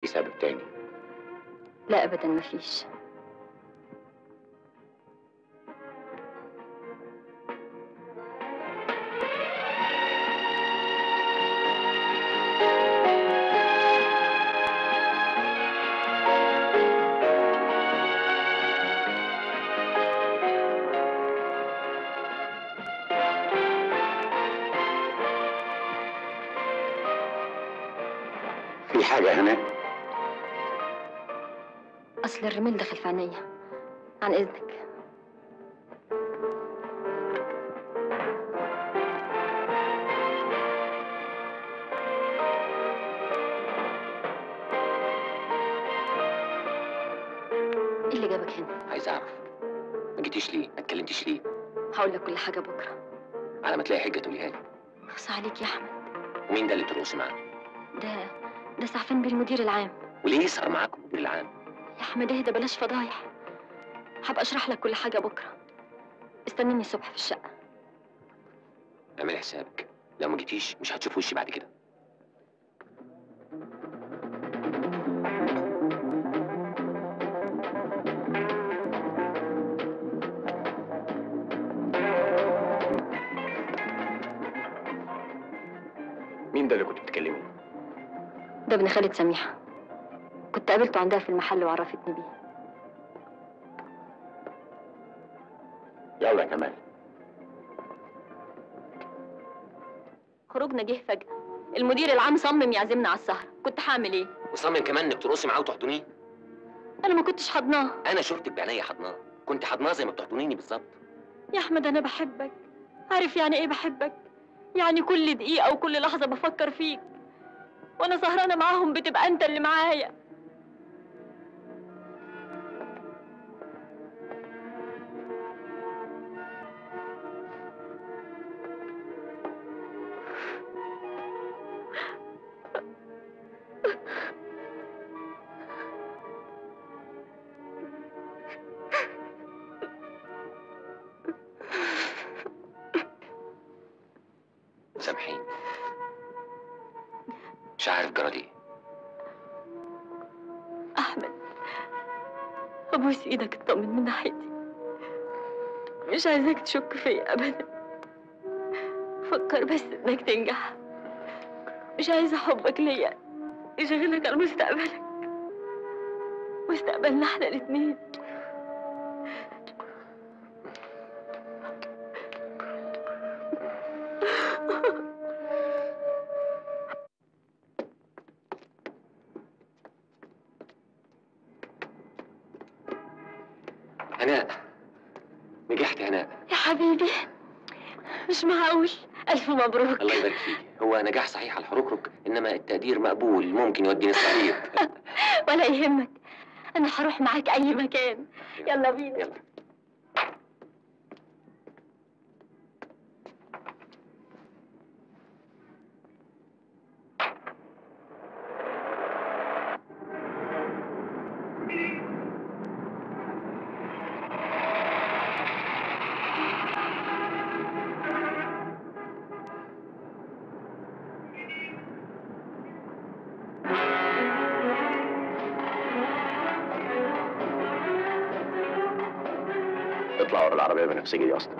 في سبب تاني؟ لا ابدا مفيش. في حاجة هنا؟ أصل الرمال دخل في عينيا. عن إذنك. إيه اللي جابك هنا؟ عايز أعرف. ما جيتيش ليه؟ ما اتكلمتيش ليه؟ هقول لك كل حاجة بكرة. على ما تلاقي حاجة تقوليها لي. أقصى عليك يا أحمد. مين ده اللي بترقصي معاه؟ ده سعفان بالمدير العام. وليه يسهر معاك المدير العام؟ يا احمد اهدى بلاش فضايح. هبقى اشرح لك كل حاجه بكره. استنيني الصبح في الشقه. اعمل حسابك، لو ما جيتيش مش هتشوف وشي بعد كده. مين ده اللي كنت بتكلمه؟ ده ابن خالد سميحة. كنت قابلته عندها في المحل وعرفتني بيه. يلا يا كمال. خروجنا جه فجأة. المدير العام صمم يعزمنا على السهرة. كنت هعمل ايه؟ وصمم كمان انك ترقصي معاه وتحضنيه؟ انا ما كنتش حضناه. انا شفتك بعينيا حضناه. كنت حضناه زي ما بتحضنيني بالظبط. يا احمد انا بحبك. عارف يعني ايه بحبك؟ يعني كل دقيقة وكل لحظة بفكر فيك. وانا سهرانه معاهم بتبقى انت اللي معايا. سامحيني. مش عارف جرى ليه. أحمد أبوس إيدك اطمن من ناحيتي. مش عايزاك تشك فيا أبدا. فكر بس إنك تنجح. مش عايزة حبك ليا يشغلك عن مستقبلك. مستقبلنا إحنا الاتنين. هناء نجحت. هناء يا حبيبي مش معقول. ألف مبروك. الله يبارك فيك. هو نجاح صحيح على الحركرك، إنما التقدير مقبول ممكن يوديني الصعيد. ولا يهمك، أنا هروح معاك أي مكان. يلا بينا. يلا. اطلع ورا العربية البنفسجي دي أصلا.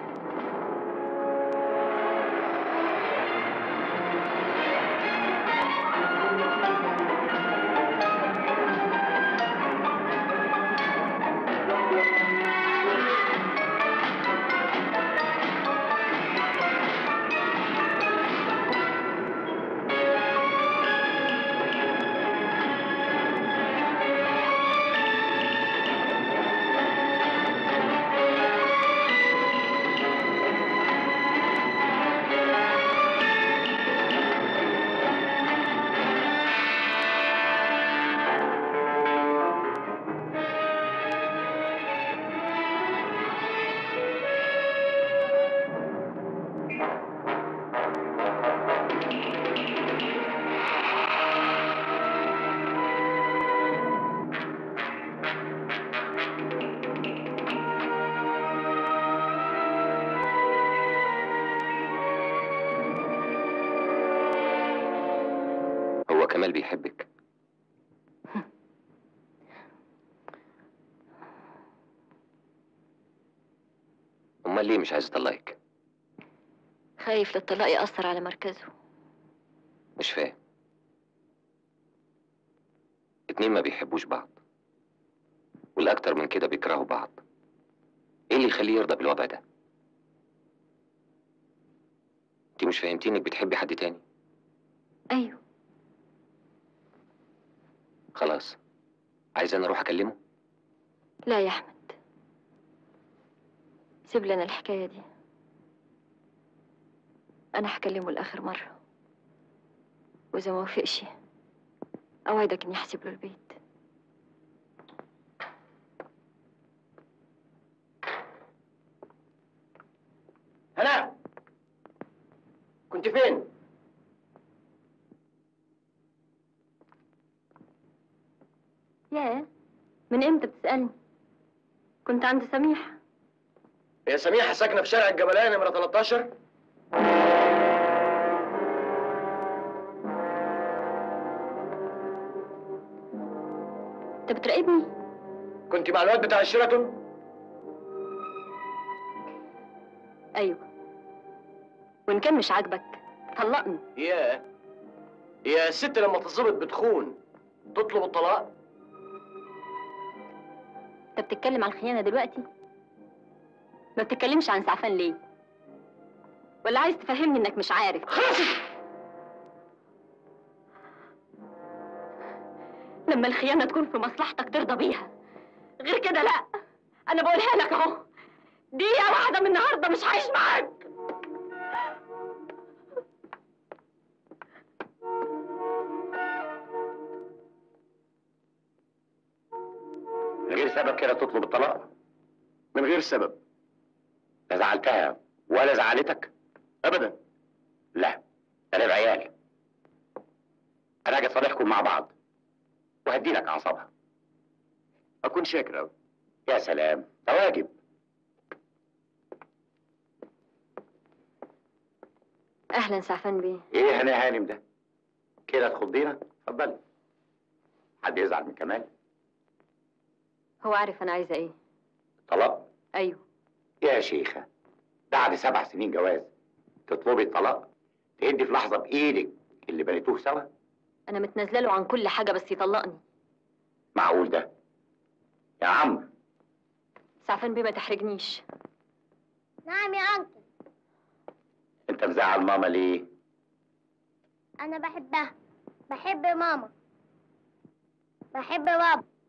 أمال ليه مش عايز أطلقك؟ خايف للطلاق يأثر على مركزه. مش فاهم. اتنين ما بيحبوش بعض، والأكتر من كده بيكرهوا بعض. إيه اللي يخليه يرضى بالوضع ده؟ أنت مش فاهمتيني إنك بتحبي حد تاني؟ أيوه. خلاص، عايز أنا أروح أكلمه؟ لا يا أحمد، سيب لنا الحكاية دي، أنا هكلمه لآخر مرة، وإذا ما وافقش أوعدك إني هسيب له البيت. هلا، كنت فين؟ ياه، من امتى بتسألني؟ كنت عند سميحة. هي سميحة ساكنة في شارع الجبلية نمرة 13؟ أنت بتراقبني؟ كنت مع الواد بتاع الشيراتون؟ أيوه. وإن كان مش عاجبك طلقني. ياه، يا الست لما تظبط بتخون، تطلب الطلاق؟ انت بتتكلم عن الخيانه دلوقتي؟ ما بتتكلمش عن سعفان ليه؟ ولا عايز تفهمني انك مش عارف؟ لما الخيانه تكون في مصلحتك ترضى بيها، غير كده لا. انا بقولها لك اهو، دقيقه واحده من النهارده مش هعيش معاك. سبب كده تطلب الطلاق؟ من غير سبب. لا زعلتها ولا زعلتك؟ ابدا. لا، انا بعيالي، انا هاجي اصالحكم مع بعض وهدي لك اعصابها. اكون شاكر قوي. يا سلام، ده واجب. اهلا سعفان بيه. ايه هنا يا هانم ده؟ كده تخضينا؟ اتفضلي. حد يزعل من كمال؟ هو عارف أنا عايزة إيه؟ طلاق؟ أيوه. يا شيخة، بعد 7 سنين جواز تطلبي الطلاق؟ تهدي في لحظة بإيدك اللي بنيتوه سوا؟ أنا متنازلة له عن كل حاجة بس يطلقني. معقول ده؟ يا عمرو. سعفان بيه ما تحرجنيش. نعم يا أنكل. أنت مزعل ماما ليه؟ أنا بحبها، بحب ماما، بحب بابا.